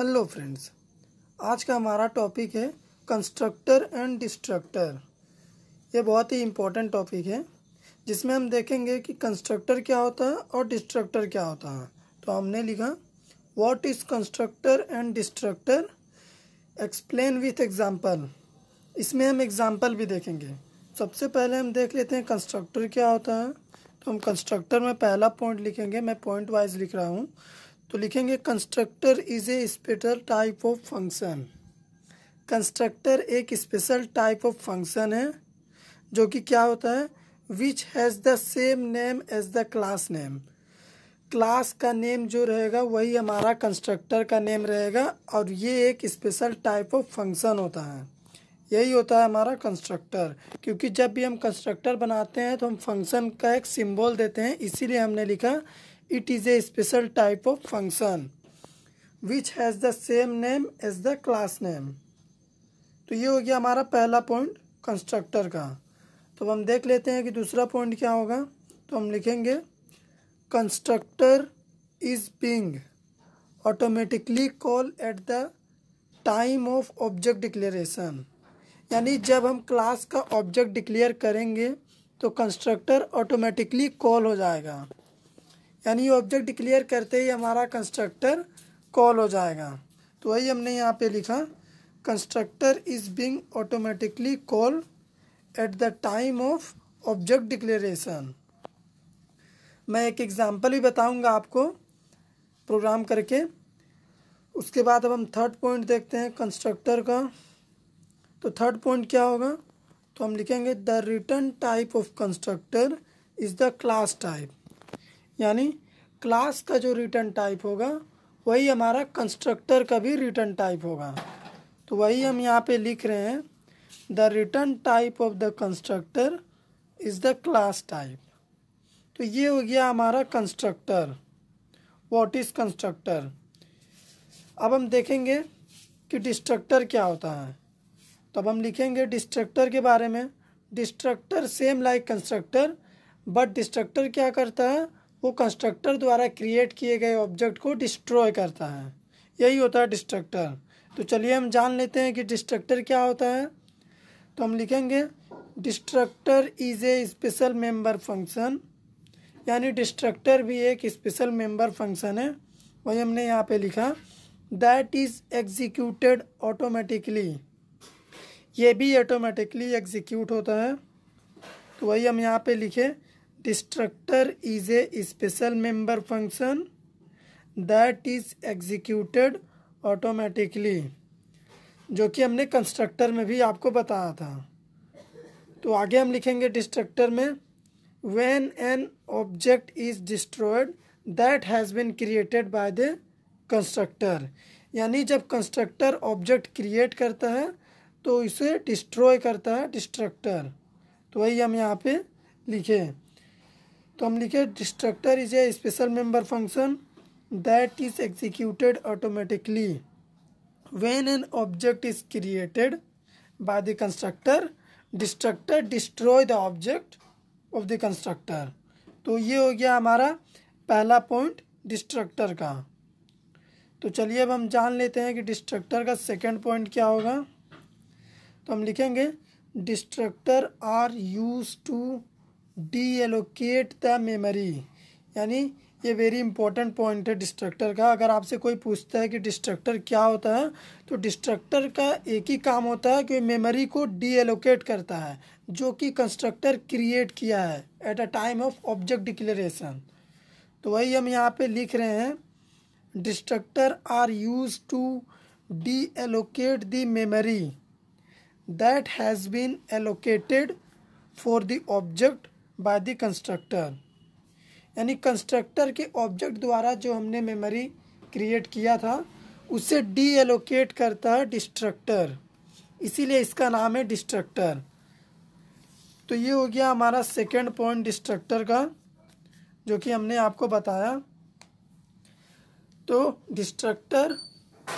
Hello friends, आज का हमारा टॉपिक है कंस्ट्रक्टर एंड डिस्ट्रक्टर। ये बहुत ही इम्पोर्टेंट टॉपिक है जिसमें हम देखेंगे कि कंस्ट्रक्टर क्या होता है और डिस्ट्रक्टर क्या होता है। तो हमने लिखा what is constructor and destructor, explain with example. इसमें हम एग्जांपल भी देखेंगे। सबसे पहले हम देख लेते हैं कंस्ट्रक्टर क्या होता है। तो हम कंस्ट्रक्टर में पहला पॉइंट लिखेंगे, मैं पॉइंट वाइज लिख रहा हूँ। तो लिखेंगे constructor is a special type of function. Constructor एक स्पेशल टाइप ऑफ फंक्शन है जो कि क्या होता है, which has the same name as the class name. Class का नेम जो रहेगा वही हमारा कंस्ट्रक्टर का नेम रहेगा और ये एक स्पेशल टाइप ऑफ फंक्शन होता है। यही होता है हमारा कंस्ट्रक्टर, क्योंकि जब भी हम कंस्ट्रक्टर बनाते हैं तो हम फंक्शन का एक सिंबल देते हैं, इसीलिए हमने लिखा it is a special type of function which has the same name as the class name. तो ये हो गया हमारा पहला पॉइंट कंस्ट्रक्टर का। तो हम देख लेते हैं कि दूसरा पॉइंट क्या होगा। तो हम लिखेंगे constructor is being automatically call at the time of object declaration. यानी जब हम क्लास का ऑब्जेक्ट डिक्लेयर करेंगे तो कंस्ट्रक्टर ऑटोमेटिकली कॉल हो जाएगा, यानी ऑब्जेक्ट डिक्लेयर करते ही हमारा कंस्ट्रक्टर कॉल हो जाएगा। तो वही हमने यहाँ पे लिखा constructor is being automatically call at the time of object declaration. मैं एक एग्जांपल भी बताऊंगा आपको प्रोग्राम करके। उसके बाद अब हम थर्ड पॉइंट देखते हैं कंस्ट्रक्टर का। तो थर्ड पॉइंट क्या होगा, तो हम लिखेंगे the return type of constructor is the class type. यानी क्लास का जो रिटर्न टाइप होगा वही हमारा कंस्ट्रक्टर का भी रिटर्न टाइप होगा। तो वही हम यहाँ पे लिख रहे हैं the return type of the constructor is the class type. तो ये हो गया हमारा कंस्ट्रक्टर, व्हाट इज़ कंस्ट्रक्टर। अब हम देखेंगे कि डिस्ट्रक्टर क्या होता है। तो अब हम लिखेंगे डिस्ट्रक्टर के बारे में। Destructor same like constructor, but destructor क्या करता है, वो कंस्ट्रक्टर द्वारा क्रिएट किए गए ऑब्जेक्ट को डिस्ट्रॉय करता है। यही होता है डिस्ट्रक्टर। तो चलिए हम जान लेते हैं कि डिस्ट्रक्टर क्या होता है। तो हम लिखेंगे destructor is a special member function. यानी डिस्ट्रक्टर भी एक स्पेशल मेंबर फंक्शन है, वही हमने यहाँ पे लिखा दैट इज़ एग्जीक्यूटेड ऑटोमेटिकली। ये भी ऑटोमेटिकली एग्जीक्यूट होता है। तो वही हम यहाँ पे लिखे destructor is a special member function that is executed automatically, जो कि हमने कंस्ट्रक्टर में भी आपको बताया था। तो आगे हम लिखेंगे डिस्ट्रक्टर में when an object is destroyed that has been created by the constructor. यानी जब कंस्ट्रक्टर ऑब्जेक्ट क्रिएट करता है तो इसे डिस्ट्रॉय करता है डिस्ट्रक्टर। तो वही हम यहाँ पे लिखे। तो हम लिखे destructor is a special member function that is executed automatically when an object is created by the constructor, destructor destroy the object of the constructor. तो ये हो गया हमारा पहला पॉइंट डिस्ट्रक्टर का। तो चलिए अब हम जान लेते हैं कि डिस्ट्रक्टर का सेकेंड पॉइंट क्या होगा। तो हम लिखेंगे destructor are use to deallocate the memory. यानी ये वेरी इंपॉर्टेंट पॉइंट है डिस्ट्रक्टर का। अगर आपसे कोई पूछता है कि डिस्ट्रक्टर क्या होता है, तो डिस्ट्रक्टर का एक ही काम होता है कि मेमोरी को डीएलोकेट करता है जो कि कंस्ट्रक्टर क्रिएट किया है at a time of object declaration. तो वही हम यहाँ पे लिख रहे हैं destructor are use to deallocate the memory that has been allocated for the object by the constructor. यानी कंस्ट्रक्टर के ऑब्जेक्ट द्वारा जो हमने मेमोरी क्रिएट किया था उसे डीएलोकेट करता है डिस्ट्रक्टर, इसीलिए इसका नाम है डिस्ट्रक्टर। तो ये हो गया हमारा सेकेंड पॉइंट डिस्ट्रक्टर का, जो कि हमने आपको बताया। तो डिस्ट्रक्टर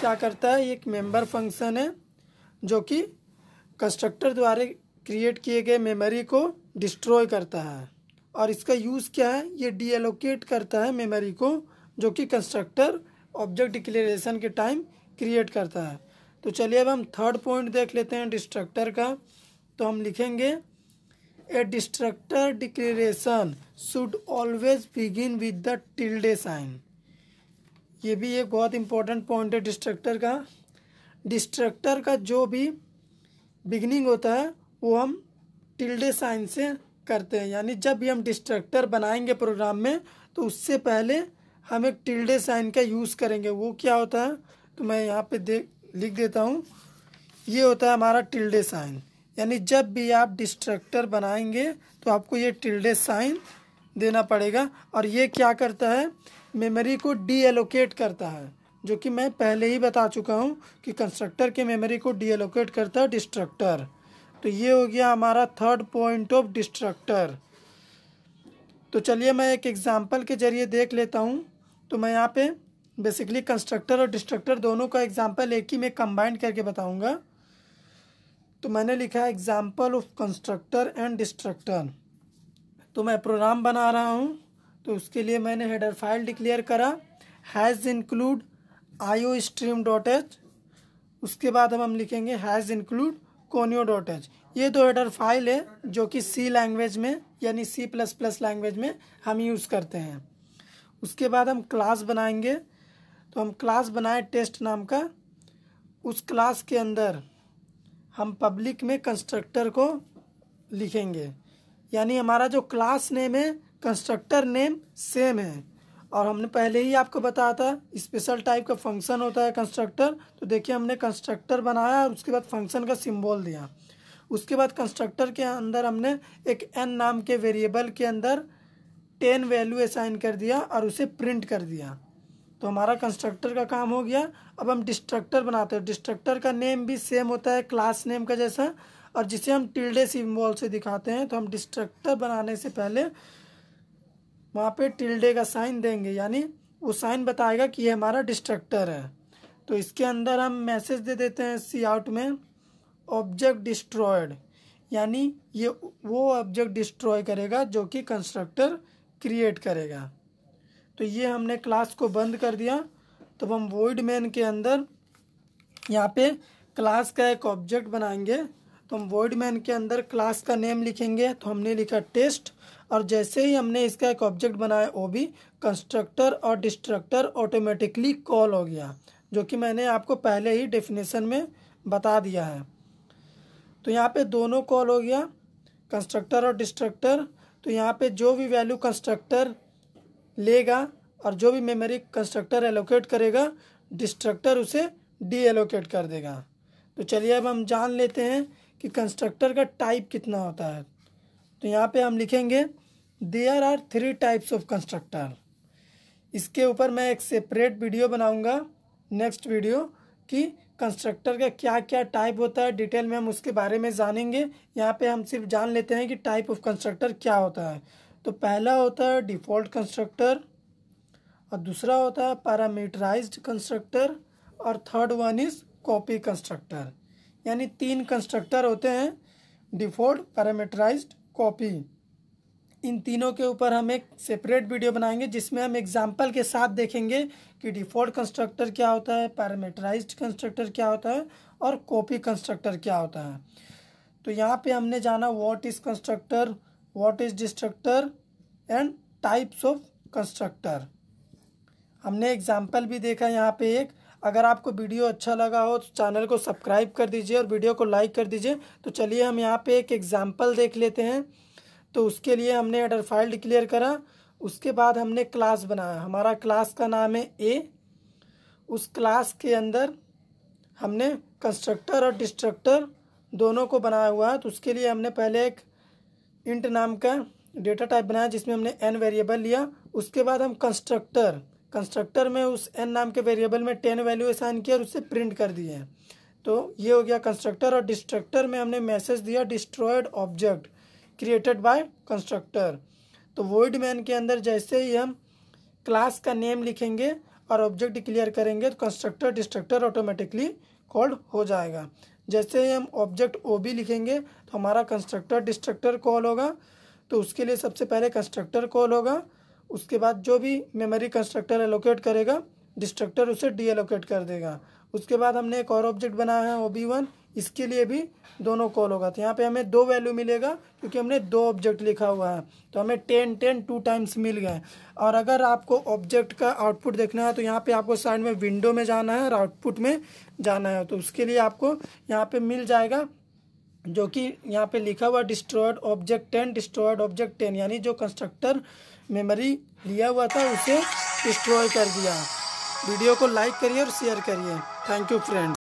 क्या करता है, एक मेंबर फंक्शन है जो कि कंस्ट्रक्टर द्वारा क्रिएट किए गए मेमोरी को डिस्ट्रॉय करता है, और इसका यूज़ क्या है, ये डीएलोकेट करता है मेमोरी को जो कि कंस्ट्रक्टर ऑब्जेक्ट डिक्लेरेशन के टाइम क्रिएट करता है। तो चलिए अब हम थर्ड पॉइंट देख लेते हैं डिस्ट्रक्टर का। तो हम लिखेंगे a destructor declaration should always begin with the tilde sign. ये भी एक बहुत इंपॉर्टेंट पॉइंट है डिस्ट्रक्टर का। डिस्ट्रक्टर का जो भी बिगिनिंग होता है वो हम टिल्डे साइन से करते हैं, यानी जब भी हम डिस्ट्रक्टर बनाएंगे प्रोग्राम में तो उससे पहले हम एक टिल्डे साइन का यूज़ करेंगे। वो क्या होता है तो मैं यहाँ पे लिख देता हूँ। ये होता है हमारा टिल्डे साइन, यानी जब भी आप डिस्ट्रक्टर बनाएंगे तो आपको ये टिल्डे साइन देना पड़ेगा। और ये क्या करता है, मेमोरी को डीएलोकेट करता है, जो कि मैं पहले ही बता चुका हूँ कि कंस्ट्रक्टर के मेमोरी को डीएलोकेट करता है डिस्ट्रक्टर। तो ये हो गया हमारा थर्ड पॉइंट ऑफ डिस्ट्रक्टर। तो चलिए मैं एक एग्जांपल के जरिए देख लेता हूँ। तो मैं यहाँ पे बेसिकली कंस्ट्रक्टर और डिस्ट्रक्टर दोनों का एग्जांपल एक ही में कंबाइन करके बताऊँगा। तो मैंने लिखा है example of constructor and destructor. तो मैं प्रोग्राम बना रहा हूँ, तो उसके लिए मैंने हेडर फाइल डिक्लेयर करा हैज़ इंक्लूड iostream.h। उसके बाद हम लिखेंगे हैज़ इंक्लूड conio.h। ये दो हेडर फाइल है जो कि सी लैंग्वेज में यानी C++ लैंग्वेज में हम यूज़ करते हैं। उसके बाद हम क्लास बनाएंगे। तो हम क्लास बनाए टेस्ट नाम का। उस क्लास के अंदर हम पब्लिक में कंस्ट्रक्टर को लिखेंगे, यानी हमारा जो क्लास नेम है कंस्ट्रक्टर नेम सेम है। और हमने पहले ही आपको बताया था स्पेशल टाइप का फंक्शन होता है कंस्ट्रक्टर। तो देखिए हमने कंस्ट्रक्टर बनाया और उसके बाद फंक्शन का सिंबल दिया। उसके बाद कंस्ट्रक्टर के अंदर हमने एक n नाम के वेरिएबल के अंदर 10 वैल्यू असाइन कर दिया और उसे प्रिंट कर दिया। तो हमारा कंस्ट्रक्टर का काम हो गया। अब हम डिस्ट्रक्टर बनाते हैं। डिस्ट्रक्टर का नेम भी सेम होता है क्लास नेम का जैसा, और जिसे हम टिल्डे सिंबल से दिखाते हैं। तो हम डिस्ट्रक्टर बनाने से पहले वहाँ पे टिल्डे का साइन देंगे, यानी वो साइन बताएगा कि ये हमारा डिस्ट्रक्टर है। तो इसके अंदर हम मैसेज दे देते हैं सी आउट में ऑब्जेक्ट डिस्ट्रॉयड, यानी ये वो ऑब्जेक्ट डिस्ट्रॉय करेगा जो कि कंस्ट्रक्टर क्रिएट करेगा। तो ये हमने क्लास को बंद कर दिया। तब तो हम वॉइड मेन के अंदर यहाँ पे क्लास का एक ऑब्जेक्ट बनाएंगे। तो हम वॉइड मेन के अंदर क्लास का नेम लिखेंगे। तो हमने लिखा टेस्ट, और जैसे ही हमने इसका एक ऑब्जेक्ट बनाया वो भी कंस्ट्रक्टर और डिस्ट्रक्टर ऑटोमेटिकली कॉल हो गया, जो कि मैंने आपको पहले ही डेफिनेशन में बता दिया है। तो यहाँ पे दोनों कॉल हो गया कंस्ट्रक्टर और डिस्ट्रक्टर। तो यहाँ पे जो भी वैल्यू कंस्ट्रक्टर लेगा और जो भी मेमोरी कंस्ट्रक्टर एलोकेट करेगा डिस्ट्रक्टर उसे डीएलोकेट कर देगा। तो चलिए अब हम जान लेते हैं कि कंस्ट्रक्टर का टाइप कितना होता है। तो यहाँ पे हम लिखेंगे there are 3 types of constructor. इसके ऊपर मैं एक सेपरेट वीडियो बनाऊंगा नेक्स्ट वीडियो कि कंस्ट्रक्टर का क्या क्या टाइप होता है, डिटेल में हम उसके बारे में जानेंगे। यहाँ पे हम सिर्फ जान लेते हैं कि टाइप ऑफ कंस्ट्रक्टर क्या होता है। तो पहला होता है डिफ़ॉल्ट कंस्ट्रक्टर, और दूसरा होता है पैरामीटराइज्ड कंस्ट्रक्टर, और third one is copy constructor. यानी 3 कंस्ट्रक्टर होते हैं, डिफ़ॉल्ट, पैरामीटराइज्ड, कॉपी। इन तीनों के ऊपर हम एक सेपरेट वीडियो बनाएंगे जिसमें हम एग्जाम्पल के साथ देखेंगे कि डिफ़ॉल्ट कंस्ट्रक्टर क्या होता है, पैरामीटराइज्ड कंस्ट्रक्टर क्या होता है, और कॉपी कंस्ट्रक्टर क्या होता है। तो यहाँ पे हमने जाना what is constructor, what is destructor and types of constructor. हमने एग्जाम्पल भी देखा यहाँ पे एक। अगर आपको वीडियो अच्छा लगा हो तो चैनल को सब्सक्राइब कर दीजिए और वीडियो को लाइक कर दीजिए। तो चलिए हम यहाँ पे एक एग्जांपल देख लेते हैं। तो उसके लिए हमने हेडर फाइल डिक्लेयर करा। उसके बाद हमने क्लास बनाया। हमारा क्लास का नाम है ए। उस क्लास के अंदर हमने कंस्ट्रक्टर और डिस्ट्रक्टर दोनों को बनाया हुआ है। तो उसके लिए हमने पहले एक इंट नाम का डेटा टाइप बनाया जिसमें हमने n वेरिएबल लिया। उसके बाद हम कंस्ट्रक्टर में उस n नाम के वेरिएबल में 10 वैल्यू असाइन किया और उससे प्रिंट कर दिए। तो ये हो गया कंस्ट्रक्टर। और डिस्ट्रक्टर में हमने मैसेज दिया destroyed object created by constructor. तो वॉइड मैन के अंदर जैसे ही हम क्लास का नेम लिखेंगे और ऑब्जेक्ट डिक्लेयर करेंगे तो कंस्ट्रक्टर डिस्ट्रक्टर ऑटोमेटिकली कॉल्ड हो जाएगा। जैसे ही हम ऑब्जेक्ट ओ बी लिखेंगे तो हमारा कंस्ट्रक्टर डिस्ट्रक्टर कॉल होगा। तो उसके लिए सबसे पहले कंस्ट्रक्टर कॉल होगा। उसके बाद जो भी मेमोरी कंस्ट्रक्टर एलोकेट करेगा डिस्ट्रक्टर उसे डीएलोकेट कर देगा। उसके बाद हमने एक और ऑब्जेक्ट बनाया है OB1, इसके लिए भी दोनों कॉल होगा। तो यहाँ पे हमें दो वैल्यू मिलेगा क्योंकि हमने दो ऑब्जेक्ट लिखा हुआ है, तो हमें 10 10 2 टाइम्स मिल गए। और अगर आपको ऑब्जेक्ट का आउटपुट देखना है तो यहाँ पे आपको साइड में विंडो में जाना है और आउटपुट में जाना है, तो उसके लिए आपको यहाँ पे मिल जाएगा जो कि यहाँ पे लिखा हुआ डिस्ट्रॉयड ऑब्जेक्ट 10 डिस्ट्रॉयड ऑब्जेक्ट 10, यानी जो कंस्ट्रक्टर मेमोरी लिया हुआ था उसे डिस्ट्रॉय कर दिया। वीडियो को लाइक करिए और शेयर करिए। Thank you friend.